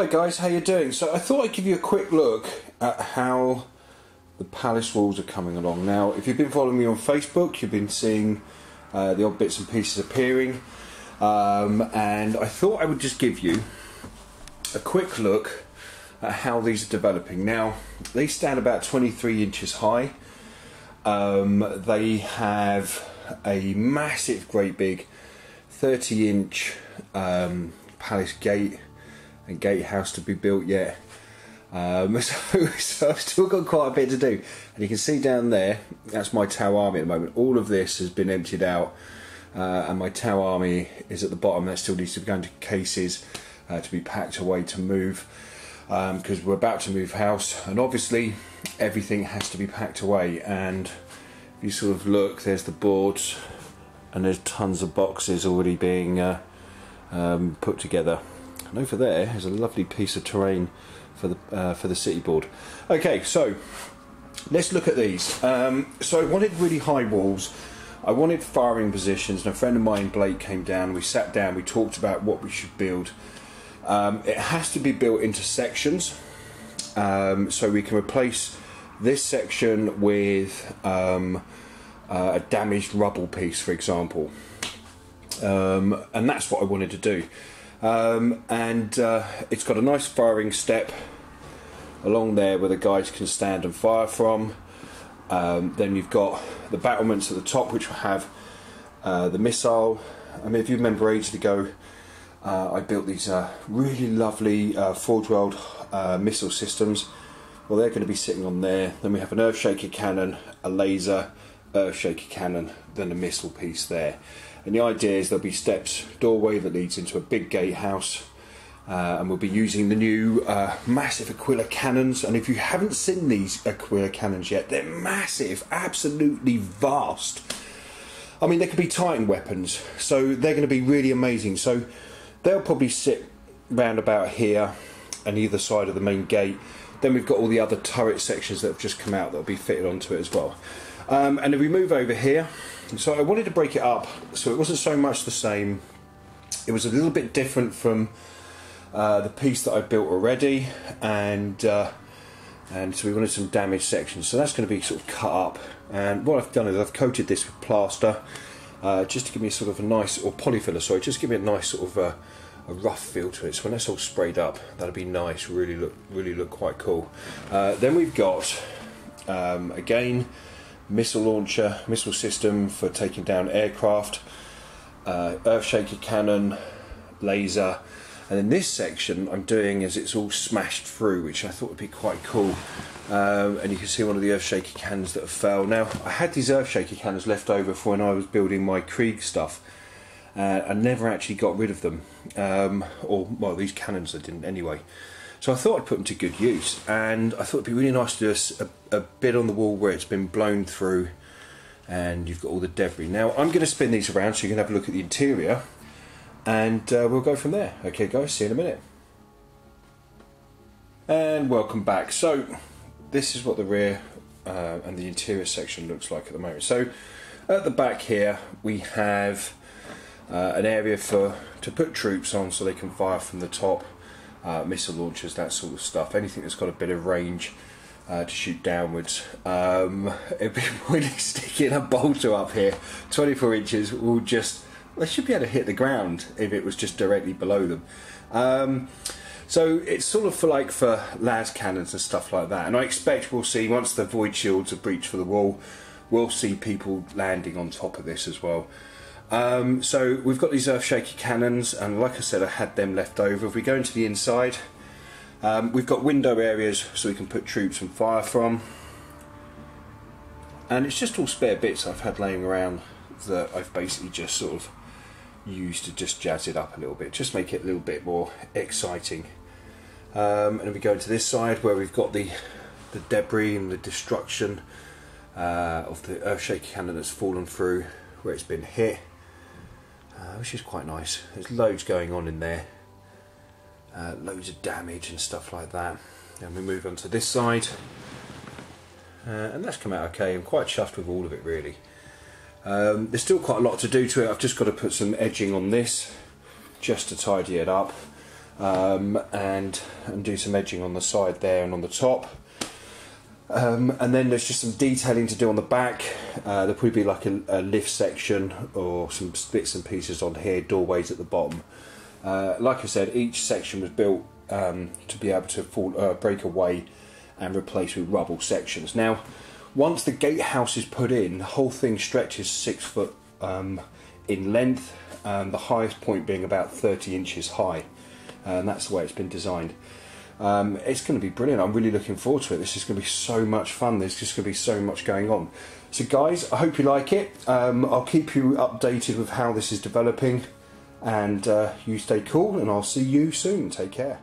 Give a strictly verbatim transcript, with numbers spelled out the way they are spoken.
Hi guys, how you doing? So I thought I'd give you a quick look at how the palace walls are coming along. Now, if you've been following me on Facebook, you've been seeing uh, the odd bits and pieces appearing, um, and I thought I would just give you a quick look at how these are developing. Now, they stand about twenty-three inches high. Um, they have a massive, great big thirty inch um, palace gate and gatehouse to be built yet, um, so, so I've still got quite a bit to do. And you can see down there, that's my Tau army at the moment. All of this has been emptied out, uh, and my Tau army is at the bottom. That still needs to be going to cases uh, to be packed away to move, because um, we're about to move house, and obviously everything has to be packed away. And if you sort of look, there's the boards, and there's tons of boxes already being uh, um, put together. And over there is a lovely piece of terrain for the uh, for the city board. Okay, so let's look at these. Um, so I wanted really high walls. I wanted firing positions, and a friend of mine, Blake, came down. We sat down. We talked about what we should build. Um, it has to be built into sections, um, so we can replace this section with um, uh, a damaged rubble piece, for example. Um, and that's what I wanted to do. Um, and uh, it's got a nice firing step along there where the guys can stand and fire from. Um, then you've got the battlements at the top, which will have uh, the missile. I mean, if you remember ages ago, uh, I built these uh, really lovely uh, Forge World uh, missile systems. Well, they're going to be sitting on there. Then we have an Earthshaker cannon, a laser Earthshaker cannon, then a missile piece there. And the idea is there'll be steps, doorway that leads into a big gatehouse, uh, and we'll be using the new uh, massive Aquila cannons. And if you haven't seen these Aquila cannons yet, they're massive, absolutely vast. I mean, they could be Titan weapons, so they're going to be really amazing. So they'll probably sit round about here and either side of the main gate. Then we've got all the other turret sections that have just come out that will be fitted onto it as well. Um, and if we move over here, so I wanted to break it up so it wasn't so much the same. It was a little bit different from uh, the piece that I built already, and uh, and so we wanted some damaged sections. So that's going to be sort of cut up, and what I've done is I've coated this with plaster uh, just to give me sort of a nice, or polyfiller, sorry, just give me a nice sort of uh, a rough feel to it. So when that's all sprayed up, that'll be nice, really look really look quite cool. Uh, then we've got um, again, missile launcher, missile system for taking down aircraft, uh, Earthshaker cannon, laser, and then this section I'm doing is it's all smashed through, which I thought would be quite cool. Um, and you can see one of the Earthshaker cannons that have fell. Now, I had these Earthshaker cannons left over for when I was building my Krieg stuff. Uh, I never actually got rid of them, um, or well, these cannons I didn't anyway. So I thought I'd put them to good use, and I thought it'd be really nice to do a, a bit on the wall where it's been blown through and you've got all the debris. Now I'm going to spin these around so you can have a look at the interior, and uh, we'll go from there. Okay guys, see you in a minute. And welcome back. So this is what the rear uh, and the interior section looks like at the moment. So at the back here we have uh, an area for to put troops on so they can fire from the top. Uh, missile launchers, that sort of stuff, anything that's got a bit of range uh, to shoot downwards. Um, it'd be really sticking a bolter up here, twenty-four inches, will just, they should be able to hit the ground if it was just directly below them. Um, so it's sort of for like for las cannons and stuff like that, and I expect we'll see, once the void shields are breached for the wall, we'll see people landing on top of this as well. Um, so we've got these Earthshaker cannons, and like I said, I had them left over. If we go into the inside, um, we've got window areas so we can put troops and fire from, and it's just all spare bits I've had laying around that I've basically just sort of used to just jazz it up a little bit, just make it a little bit more exciting. Um, and if we go to this side where we've got the, the debris and the destruction uh, of the Earthshaker cannon that's fallen through where it's been hit. Uh, which is quite nice. There's loads going on in there, uh, loads of damage and stuff like that. And we move on to this side, uh, and that's come out okay. I'm quite chuffed with all of it, really. Um, there's still quite a lot to do to it. I've just got to put some edging on this just to tidy it up. um, and and do some edging on the side there and on the top. Um, and then there's just some detailing to do on the back. Uh, there'll probably be like a, a lift section or some bits and pieces on here, doorways at the bottom. Uh, like I said, each section was built um, to be able to fall, uh, break away and replace with rubble sections. Now, once the gatehouse is put in, the whole thing stretches six foot um, in length, and the highest point being about thirty inches high. And that's the way it's been designed. Um, it's going to be brilliant. I'm really looking forward to it. This is going to be so much fun. There's just going to be so much going on. So guys, I hope you like it. Um, I'll keep you updated with how this is developing, and uh, you stay cool, and I'll see you soon. Take care.